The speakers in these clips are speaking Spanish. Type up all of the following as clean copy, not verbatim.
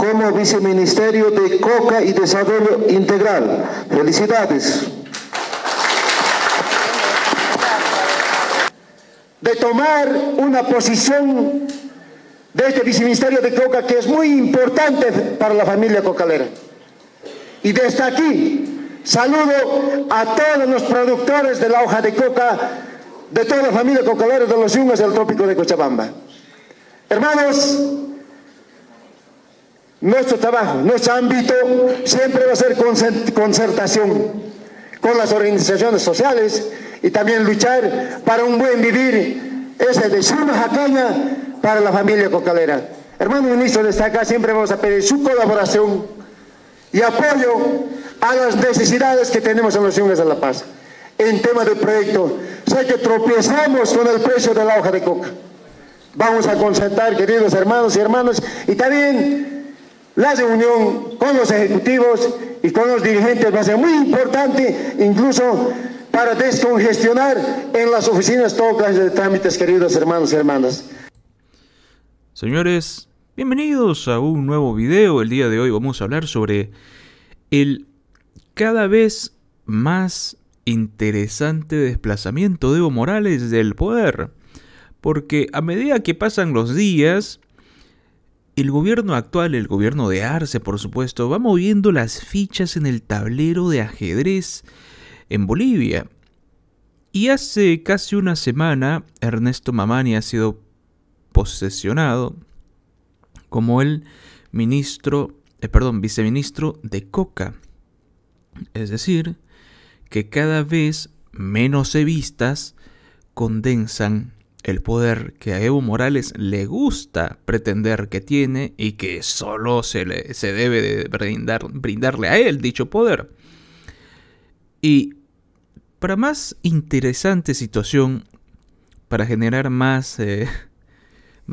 Como Viceministerio de Coca y Desarrollo Integral. ¡Felicidades! De tomar una posición de este Viceministerio de Coca que es muy importante para la familia cocalera. Y desde aquí saludo a todos los productores de la hoja de coca, de toda la familia cocalera de los Yungas del Trópico de Cochabamba. Hermanos, nuestro trabajo, nuestro ámbito siempre va a ser concertación con las organizaciones sociales y también luchar para un buen vivir, ese de Suma Jacaña para la familia cocalera. Hermano ministro, desde acá siempre vamos a pedir su colaboración y apoyo a las necesidades que tenemos en los Yungas de La Paz en tema de proyecto. Sé que tropezamos con el precio de la hoja de coca. Vamos a concertar, queridos hermanos y hermanas, y también la reunión con los ejecutivos y con los dirigentes va a ser muy importante, incluso para descongestionar en las oficinas todo clase de trámites, queridos hermanos y hermanas. Señores, bienvenidos a un nuevo video. El día de hoy vamos a hablar sobre el cada vez más interesante desplazamiento de Evo Morales del poder. Porque a medida que pasan los días, el gobierno actual, el gobierno de Arce, por supuesto, va moviendo las fichas en el tablero de ajedrez en Bolivia. Y hace casi una semana, Ernesto Mamani ha sido posesionado como el viceministro de Coca. Es decir, que cada vez menos evistas condensan el poder que a Evo Morales le gusta pretender que tiene y que solo se debe de brindarle a él dicho poder. Y para más interesante situación, para generar más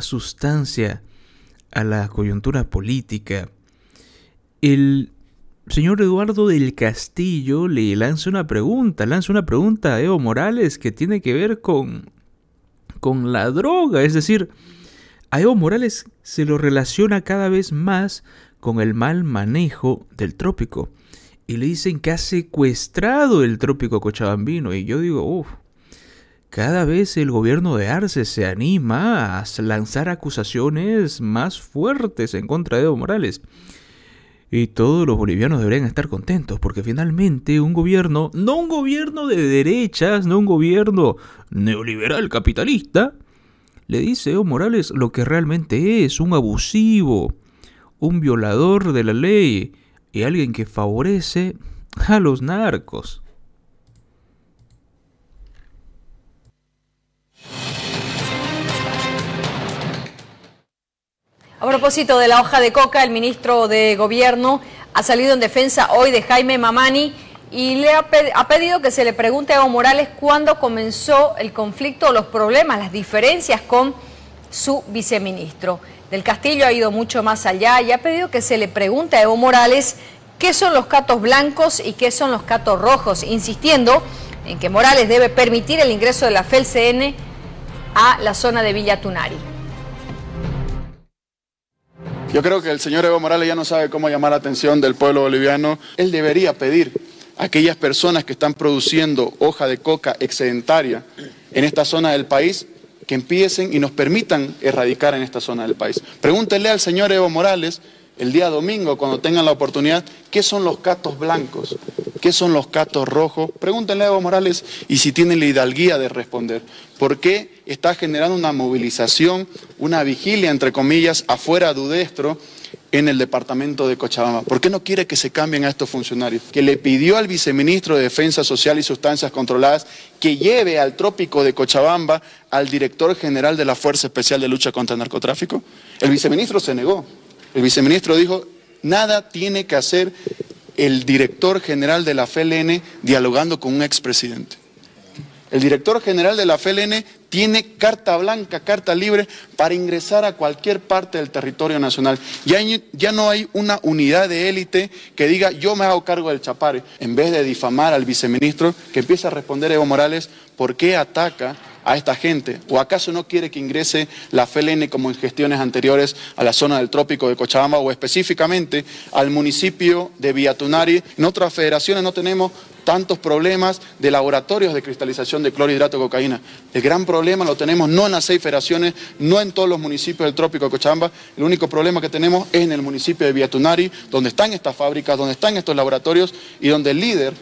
sustancia a la coyuntura política, el señor Eduardo del Castillo le lanza una pregunta a Evo Morales que tiene que ver con la droga. Es decir, a Evo Morales se lo relaciona cada vez más con el mal manejo del trópico. Y le dicen que ha secuestrado el trópico cochabambino. Y yo digo, uff, cada vez el gobierno de Arce se anima a lanzar acusaciones más fuertes en contra de Evo Morales. Y todos los bolivianos deberían estar contentos, porque finalmente un gobierno, no un gobierno de derechas, no un gobierno neoliberal capitalista, le dice a Evo Morales lo que realmente es: un abusivo, un violador de la ley y alguien que favorece a los narcos. A propósito de la hoja de coca, el ministro de Gobierno ha salido en defensa hoy de Jaime Mamani y le ha pedido que se le pregunte a Evo Morales cuándo comenzó el conflicto, los problemas, las diferencias con su viceministro. Del Castillo ha ido mucho más allá y ha pedido que se le pregunte a Evo Morales qué son los gatos blancos y qué son los gatos rojos, insistiendo en que Morales debe permitir el ingreso de la FELCN a la zona de Villa Tunari. Yo creo que el señor Evo Morales ya no sabe cómo llamar la atención del pueblo boliviano. Él debería pedir a aquellas personas que están produciendo hoja de coca excedentaria en esta zona del país que empiecen y nos permitan erradicar en esta zona del país. Pregúntenle al señor Evo Morales el día domingo, cuando tengan la oportunidad, ¿qué son los gatos blancos? ¿Qué son los gatos rojos? Pregúntenle a Evo Morales, y si tienen la hidalguía de responder, ¿por qué está generando una movilización, una vigilia, entre comillas, afuera de Udestro, en el departamento de Cochabamba? ¿Por qué no quiere que se cambien a estos funcionarios? Que le pidió al viceministro de Defensa Social y Sustancias Controladas que lleve al trópico de Cochabamba al director general de la Fuerza Especial de Lucha contra el Narcotráfico. El viceministro se negó. El viceministro dijo, nada tiene que hacer el director general de la FLN dialogando con un expresidente. El director general de la FLN tiene carta blanca, carta libre para ingresar a cualquier parte del territorio nacional. Ya no hay una unidad de élite que diga, yo me hago cargo del Chapare. En vez de difamar al viceministro, que empiece a responder Evo Morales, ¿por qué ataca a esta gente? ¿O acaso no quiere que ingrese la FLN como en gestiones anteriores a la zona del Trópico de Cochabamba o específicamente al municipio de Villatunari? En otras federaciones no tenemos tantos problemas de laboratorios de cristalización de clorhidrato de cocaína. El gran problema lo tenemos no en las 6 federaciones, no en todos los municipios del Trópico de Cochabamba. El único problema que tenemos es en el municipio de Villatunari, donde están estas fábricas, donde están estos laboratorios y donde el líder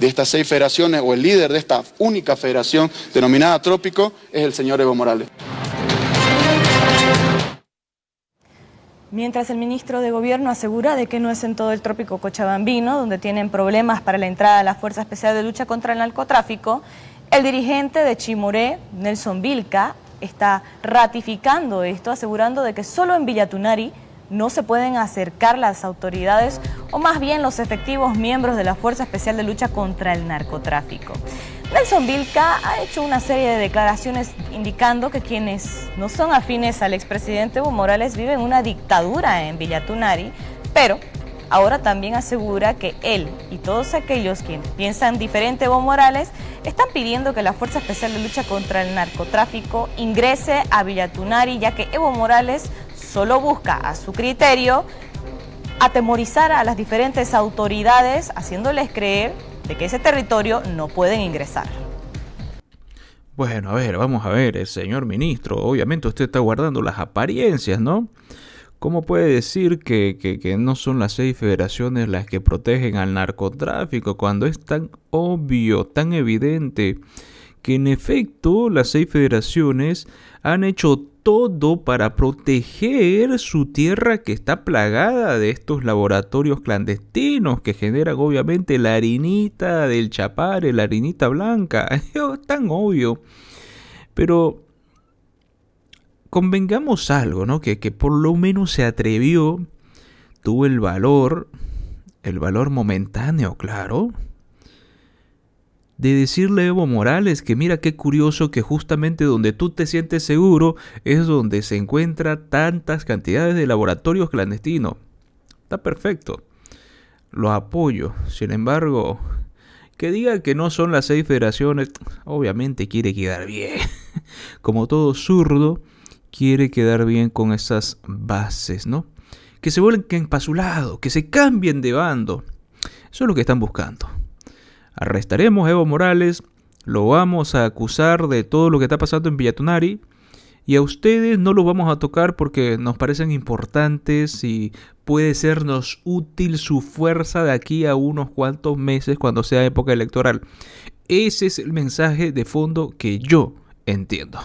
de estas 6 federaciones o el líder de esta única federación denominada Trópico es el señor Evo Morales. Mientras el ministro de Gobierno asegura de que no es en todo el trópico cochabambino, donde tienen problemas para la entrada a la Fuerza Especial de Lucha contra el Narcotráfico, el dirigente de Chimoré, Nelson Vilca, está ratificando esto, asegurando de que solo en Villatunari no se pueden acercar las autoridades o más bien los efectivos miembros de la Fuerza Especial de Lucha contra el Narcotráfico. Nelson Vilca ha hecho una serie de declaraciones indicando que quienes no son afines al expresidente Evo Morales viven una dictadura en Villatunari, pero ahora también asegura que él y todos aquellos que piensan diferente a Evo Morales están pidiendo que la Fuerza Especial de Lucha contra el Narcotráfico ingrese a Villatunari, ya que Evo Morales solo busca, a su criterio, atemorizar a las diferentes autoridades, haciéndoles creer de que ese territorio no pueden ingresar. Bueno, a ver, vamos a ver, el señor ministro, obviamente usted está guardando las apariencias, ¿no? ¿Cómo puede decir que no son las 6 federaciones las que protegen al narcotráfico cuando es tan obvio, tan evidente, que en efecto las 6 federaciones han hecho todo para proteger su tierra que está plagada de estos laboratorios clandestinos que generan obviamente la harinita del Chapare, la harinita blanca? Es tan obvio. Pero convengamos algo, ¿no? Que por lo menos se atrevió, tuvo el valor momentáneo, claro, de decirle a Evo Morales que mira qué curioso que justamente donde tú te sientes seguro es donde se encuentran tantas cantidades de laboratorios clandestinos. Está perfecto. Lo apoyo. Sin embargo, que diga que no son las 6 federaciones, obviamente quiere quedar bien. Como todo zurdo, quiere quedar bien con esas bases, ¿no? Que se vuelquen para su lado, que se cambien de bando. Eso es lo que están buscando. Arrestaremos a Evo Morales, lo vamos a acusar de todo lo que está pasando en Villatunari y a ustedes no los vamos a tocar porque nos parecen importantes y puede sernos útil su fuerza de aquí a unos cuantos meses cuando sea época electoral. Ese es el mensaje de fondo que yo entiendo.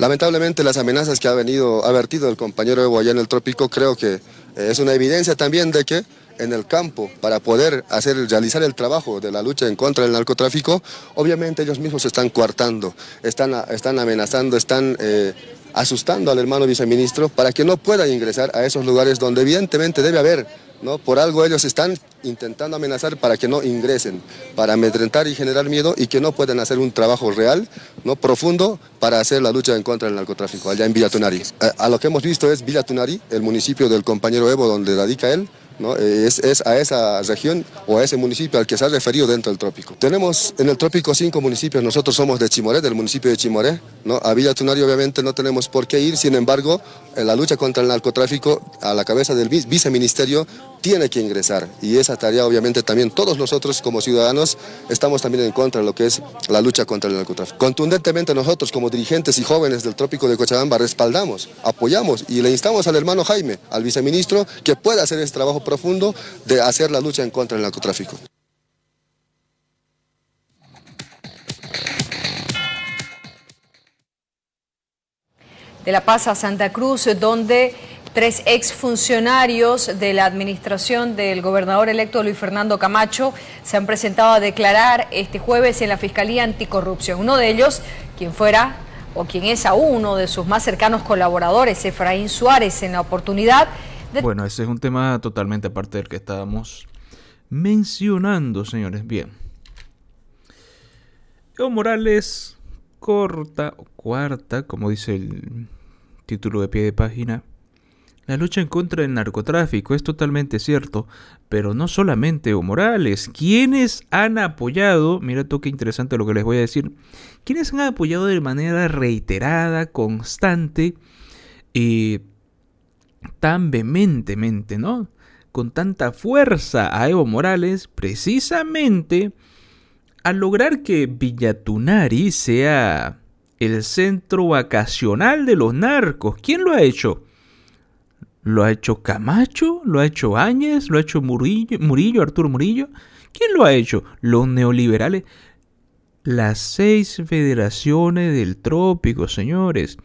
Lamentablemente las amenazas que ha vertido el compañero Evo allá en el Trópico creo que es una evidencia también de que en el campo, para poder realizar el trabajo de la lucha en contra del narcotráfico, obviamente ellos mismos se están coartando, están amenazando, están asustando al hermano viceministro para que no pueda ingresar a esos lugares donde evidentemente debe haber, ¿no? Por algo ellos están intentando amenazar para que no ingresen, para amedrentar y generar miedo y que no puedan hacer un trabajo real, ¿no? Profundo, para hacer la lucha en contra del narcotráfico allá en Villatunari. A lo que hemos visto es Villatunari, el municipio del compañero Evo donde radica él, ¿no? Es a esa región o a ese municipio al que se ha referido dentro del Trópico. Tenemos en el Trópico 5 municipios, nosotros somos de Chimoré, del municipio de Chimoré, ¿no? A Villatunari obviamente no tenemos por qué ir, sin embargo, en la lucha contra el narcotráfico a la cabeza del viceministerio tiene que ingresar y esa tarea obviamente también todos nosotros como ciudadanos estamos también en contra de lo que es la lucha contra el narcotráfico. Contundentemente nosotros como dirigentes y jóvenes del Trópico de Cochabamba respaldamos, apoyamos y le instamos al hermano Jaime, al viceministro, que pueda hacer este trabajo profundo de hacer la lucha en contra del narcotráfico. De La Paz a Santa Cruz, donde 3 exfuncionarios de la administración del gobernador electo Luis Fernando Camacho se han presentado a declarar este jueves en la Fiscalía Anticorrupción. Uno de ellos, quien fuera o quien es aún uno de sus más cercanos colaboradores, Efraín Suárez, en la oportunidad de... Bueno, ese es un tema totalmente aparte del que estábamos mencionando, señores. Bien. Evo Morales corta o cuarta, como dice el título de pie de página, La lucha en contra del narcotráfico es totalmente cierto, pero no solamente Evo Morales. ¿Quiénes han apoyado? Mira tú qué interesante lo que les voy a decir. ¿Quiénes han apoyado de manera reiterada, constante y tan vehementemente, ¿no? Con tanta fuerza a Evo Morales, precisamente al lograr que Villatunari sea el centro vacacional de los narcos? ¿Quién lo ha hecho? ¿Lo ha hecho Camacho? ¿Lo ha hecho Áñez? ¿Lo ha hecho Murillo, Arturo Murillo? ¿Quién lo ha hecho? Los neoliberales. Las 6 federaciones del trópico, señores.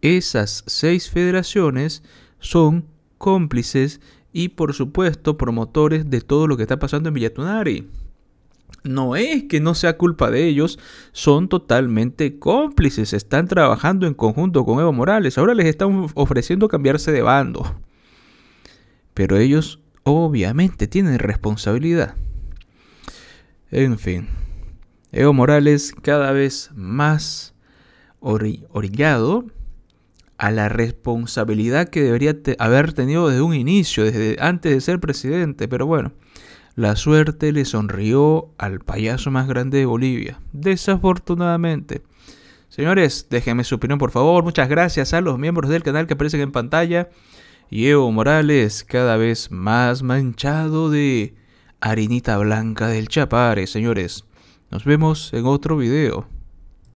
Esas 6 federaciones son cómplices y, por supuesto, promotores de todo lo que está pasando en Villatunari. No es que no sea culpa de ellos, son totalmente cómplices, están trabajando en conjunto con Evo Morales, ahora les están ofreciendo cambiarse de bando. Pero ellos obviamente tienen responsabilidad. En fin, Evo Morales cada vez más orillado a la responsabilidad que debería haber tenido desde un inicio, desde antes de ser presidente, pero bueno. La suerte le sonrió al payaso más grande de Bolivia, desafortunadamente. Señores, déjenme su opinión por favor. Muchas gracias a los miembros del canal que aparecen en pantalla. Y Evo Morales cada vez más manchado de harinita blanca del Chapare, señores. Nos vemos en otro video.